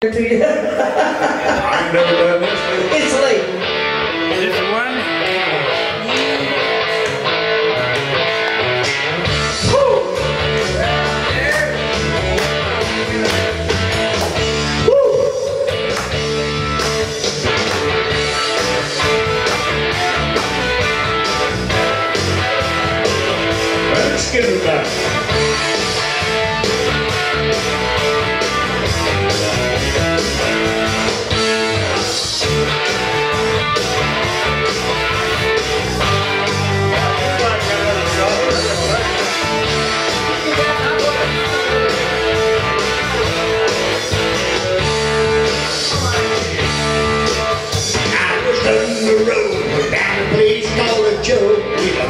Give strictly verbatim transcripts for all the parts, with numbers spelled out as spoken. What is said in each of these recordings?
To you. I've never done this. It's late. Is this the one? Woo! Woo! Let's get it back.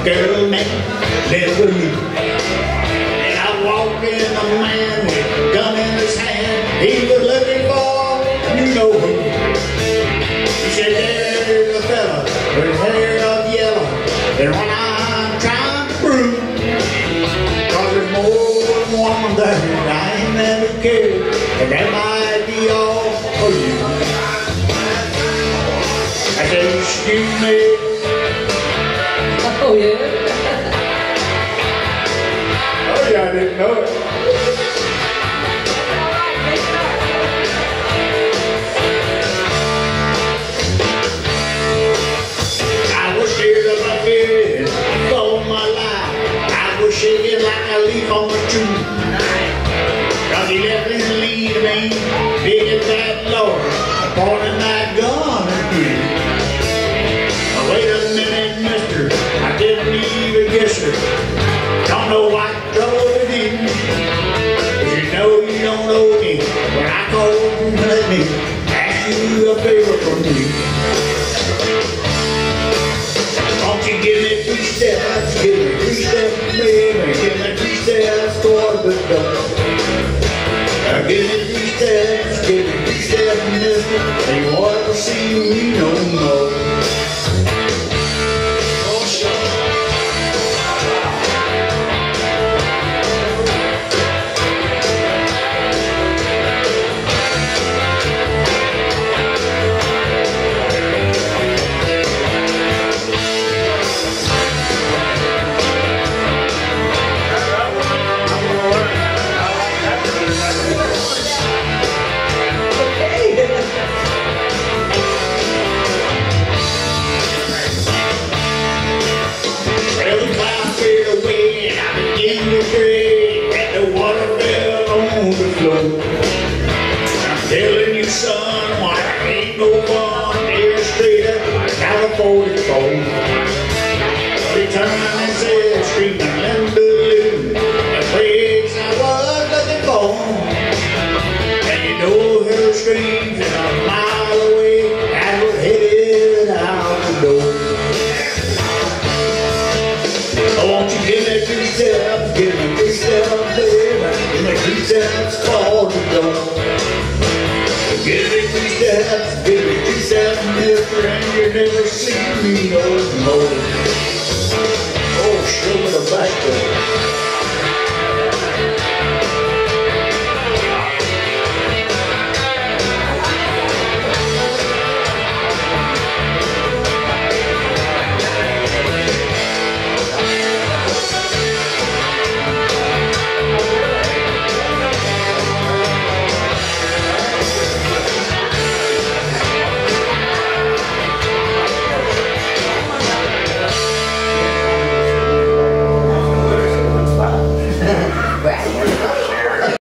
Girl named Little Ruth, and I walked in a man with a gun in his hand. He was looking for you know who. He said, "There's a fella with hair of yellow, and when I'm trying to prove, 'cause there's more than one there that I ain't never cared, and that might be all for you." I said, "Excuse me." Oh yeah. Oh yeah, I didn't know it. I was scared of my fear for my life. I was shaking like a leaf on a tree. 'Cause he left me to lead me, big as that Lord, pointing that gun at me. Wait a minute, mister, I didn't even guess her. Don't know what drove it in. But you know you don't know me. When I call you, let me ask you a favor from me. Won't you give me three steps, give me three steps, baby. Give me three steps toward the door. Now give me three steps, give me three steps, mister. And you won't ever see me no more. Son, why I ain't no one near straight up like California gold. They turned and said, "Street and blue, the place I was looking for." And you know her screams and a mile away, and we're headed out the door. Oh, won't you give me three steps, give me three steps, baby, give me three steps for the door. Give me three steps, give me three steps, mister, and you never see me no more. Oh, show me the back door.